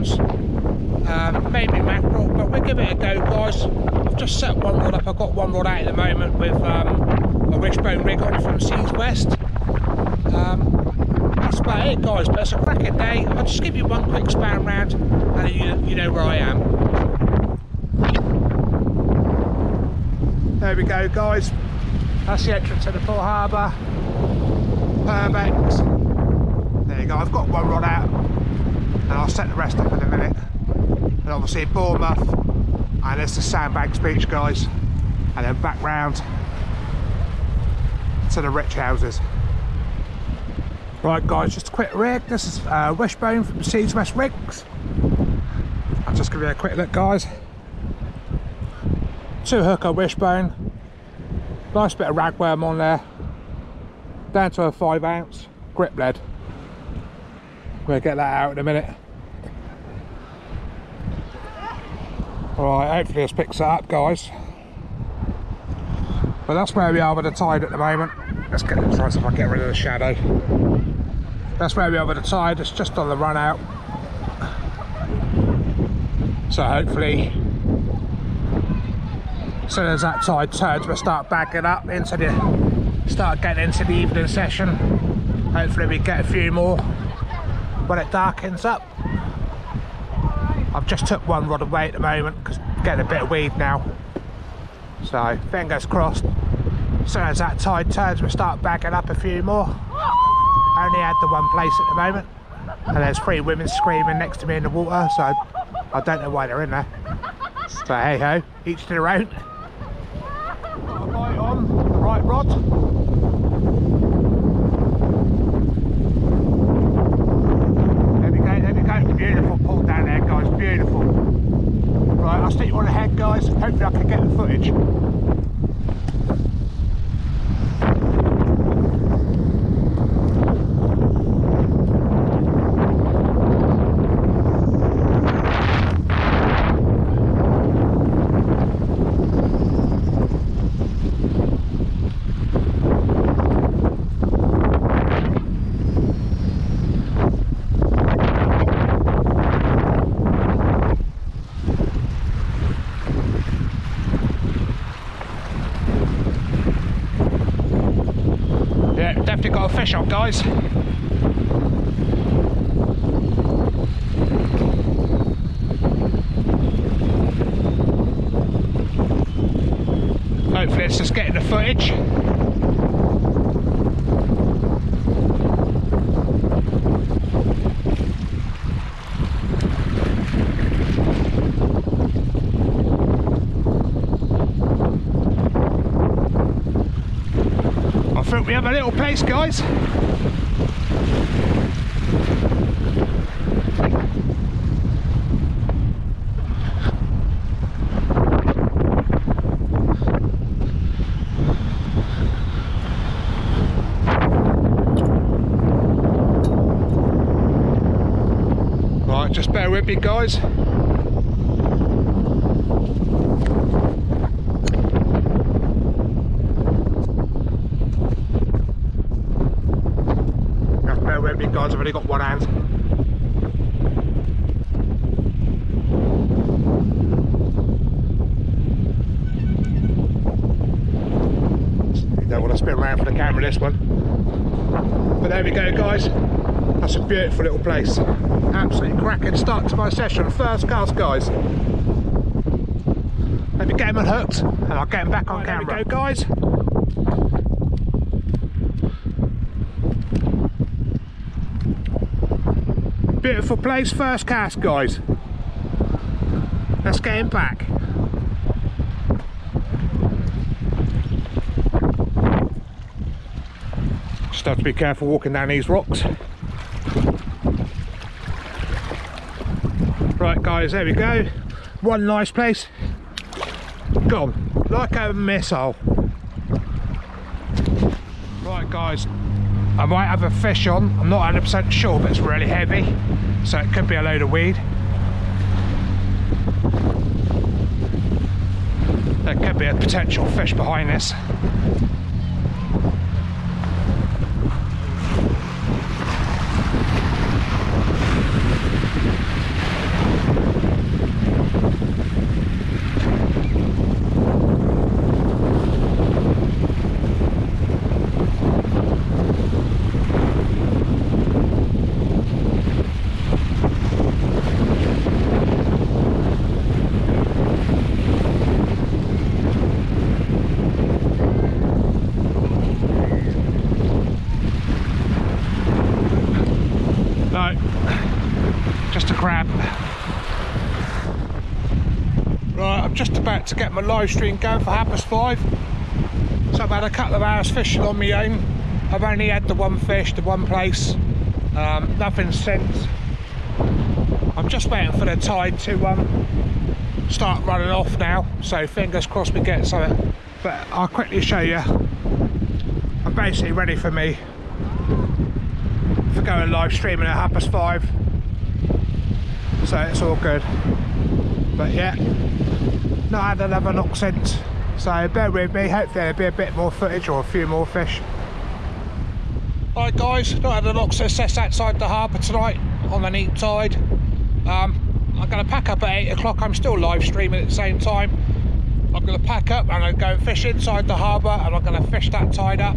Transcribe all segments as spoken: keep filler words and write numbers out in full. prawns, um, maybe mackerel, but we'll give it a go, guys. I've just set one rod up. I've got one rod out at the moment with um, a wishbone rig on from Seawest. Um, that's about it, guys, but it's a cracking day. I'll just give you one quick span round and you, you know where I am. There we go, guys. That's the entrance to the Poole Harbour. Perfect. There you go. I've got one rod out and I'll set the rest up in a minute. And obviously Bournemouth, and there's the Sandbanks Beach, guys, and then back round to the rich houses. Right, guys, just a quick rig. This is uh, Wishbone from Seawest Rigs. I'll just give you a quick look, guys. Two hooker Wishbone, nice bit of ragworm on there, down to a five ounce grip lead. We'll get that out in a minute. Alright, hopefully this picks that up, guys. But that's where we are with the tide at the moment. Let's get try to see if I can get rid of the shadow. That's where we are with the tide. It's just on the run out. So hopefully, as soon as that tide turns, we'll start backing up into the, start getting into the evening session. Hopefully we get a few more when it darkens up. I've just took one rod away at the moment because I'm getting a bit of weed now. So fingers crossed. As soon as that tide turns, we'll start bagging up a few more. I only had the one place at the moment, and there's three women screaming next to me in the water, so I don't know why they're in there. So hey ho, each to their own. Got a bite on the right rod. There we go, there we go. Beautiful pull down there, guys, beautiful. Right, I'll stick you on the head, guys. Hopefully I can get the footage. Definitely got a fish on, guys. Hopefully it's just getting the footage. We have a little place, guys. Right, just bear with me, guys. Guys, I've only got one hand. You don't want to spin around for the camera this one. But there we go, guys. That's a beautiful little place. Absolutely cracking start to my session. First cast, guys. Let me get them unhooked and I'll get them back on camera. There we go, guys. Beautiful place, first cast, guys. Let's get him back. Just have to be careful walking down these rocks. Right, guys, there we go. One nice place. Gone. Like a missile. Right, guys. I might have a fish on, I'm not one hundred percent sure, but it's really heavy, so it could be a load of weed. There could be a potential fish behind this. Right, I'm just about to get my live stream going for half past five. So I've had a couple of hours fishing on my own. I've only had the one fish, the one place, um, nothing since. I'm just waiting for the tide to um, start running off now, so fingers crossed we get something. But I'll quickly show you. I'm basically ready for me for going live streaming at half past five, so it's all good. But yeah, not had another knock since, so bear with me. Hopefully there'll be a bit more footage or a few more fish. Alright guys, not had a knock success outside the harbour tonight on the neap tide. Um, I'm going to pack up at eight o'clock. I'm still live streaming at the same time. I'm going to pack up and I'm going to go and fish inside the harbour, and I'm going to fish that tide up,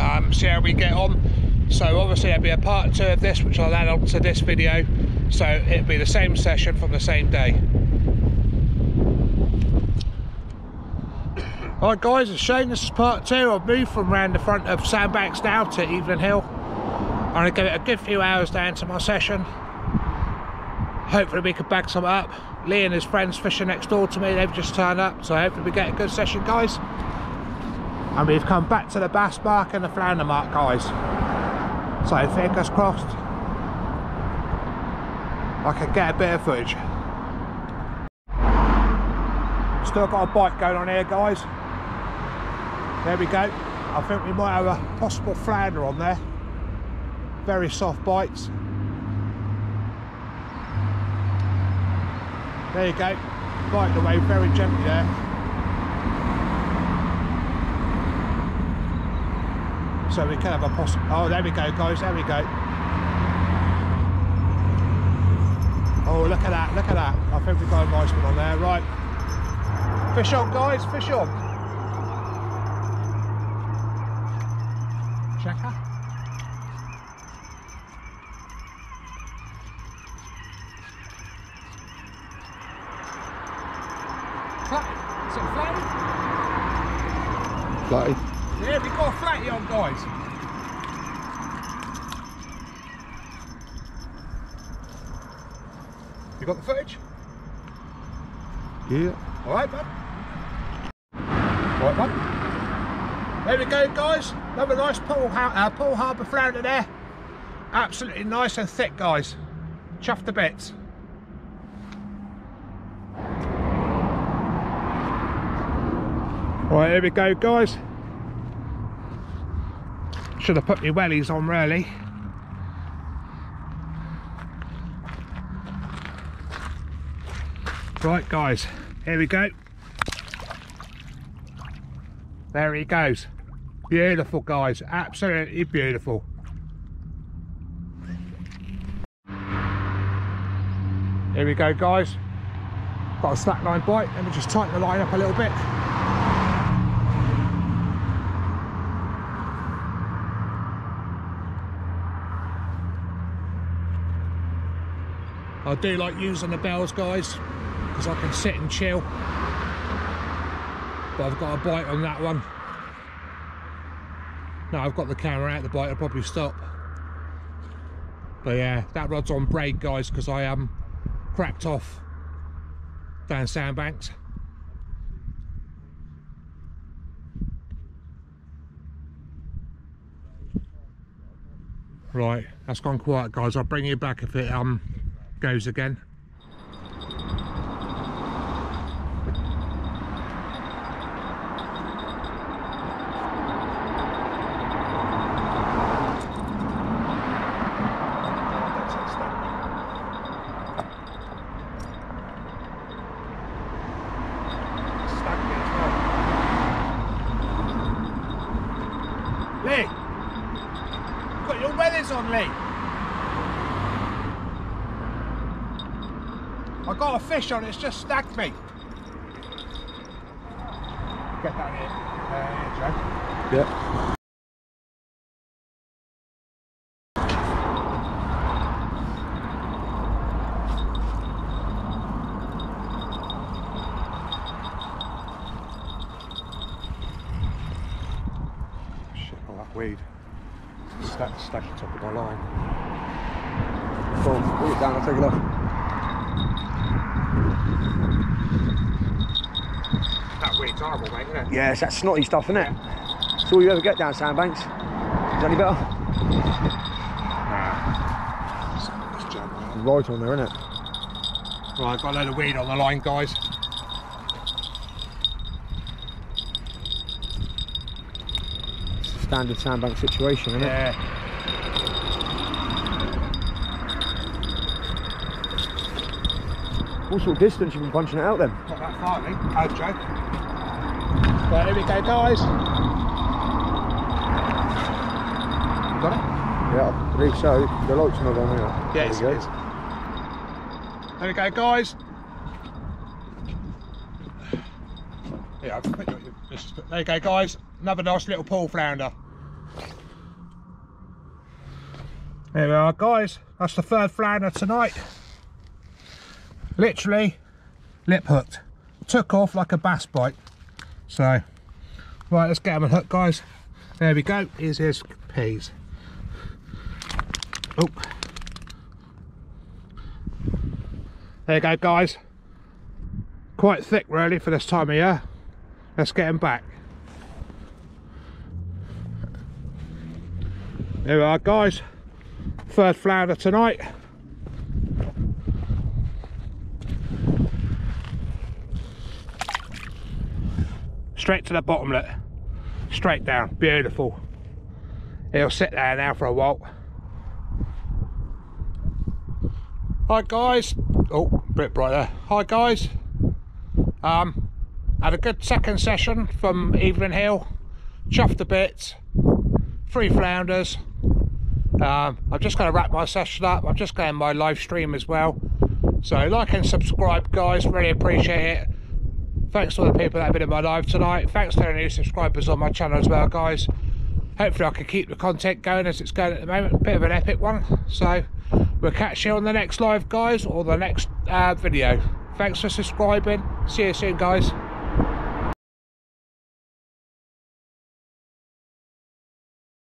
um, see how we get on. So obviously there'll be a part two of this which I'll add on to this video, so it'll be the same session from the same day. Alright guys, it's Shane, this is part two. I've moved from round the front of Sandbanks now to Evelyn Hill. I'm going to give it a good few hours down to my session. Hopefully we can bag some up. Lee and his friends fishing next door to me, they've just turned up, so hopefully we get a good session guys. And we've come back to the bass mark and the flounder mark guys, so fingers crossed I can get a bit of footage. Still got a bite going on here guys. There we go. I think we might have a possible flounder on there. Very soft bites. There you go, biting away very gently there. So we can have a possible, oh there we go guys, there we go. Oh look at that, look at that. I think we've got a nice one on there, right. Fish on guys, fish on. Checker. Flatty. Yeah, we got a flatty on guys. You got the footage? Yeah. Alright bud. Alright bud. There we go guys. Another nice Poole uh, Poole Harbour flounder there. Absolutely nice and thick guys. Chuffed the bits. Right, here we go guys. Should have put my wellies on really. Right guys, here we go. There he goes. Beautiful guys, absolutely beautiful. Here we go guys. Got a slack line bite, let me just tighten the line up a little bit. I do like using the bells guys, because I can sit and chill, but I've got a bite on that one. No, I've got the camera out the bite, I'll probably stop. But yeah, that rod's on braid guys, because I um, cracked off down Sandbanks. Right, that's gone quiet guys, I'll bring you back if it um. goes again. Lee, you've got your wellies on, Lee. I got a fish on, it's just snagged me. Get that in uh, here, Joe. Yeah. Shit, all that weed. Stack, stack the top of my line. Boom, put it down, I'll take it off. Thank you. horrible, mate, isn't it? Yeah, it's that snotty stuff, isn't it? Yeah. It's all you ever get down Sandbanks. Is that any better? Nah. It's not this jam, man. Right on there, isn't it? Right, I've got a load of weed on the line, guys. It's the standard Sandbank situation, isn't yeah. it? Yeah. What sort of distance have you been punching it out then? Not that far, I think. I'd joke. Right, here we go, guys. You got it? Yeah, I believe so. The light's not on here. Yes, there it is. There we go, guys. Yeah, I think you're, just, there you go, guys. Another nice little pool flounder. There we are, guys. That's the third flounder tonight. Literally lip hooked, took off like a bass bite. So right, let's get him a hook, guys. There we go. Here's his peas. Oh, there you go, guys. Quite thick really for this time of year. Let's get him back. There we are, guys. Third flounder tonight. Straight to the bottomlet, straight down, beautiful. It'll sit there now for a while. Hi guys, oh, bit bright there. Hi guys, um, had a good second session from Evelyn Hill, chuffed a bit, three flounders. Um, I'm just going to wrap my session up. I'm just going my live stream as well. So like and subscribe, guys, really appreciate it. Thanks to all the people that have been in my live tonight. Thanks to the new subscribers on my channel as well, guys. Hopefully I can keep the content going as it's going at the moment. Bit of an epic one. So we'll catch you on the next live, guys, or the next uh, video. Thanks for subscribing. See you soon, guys.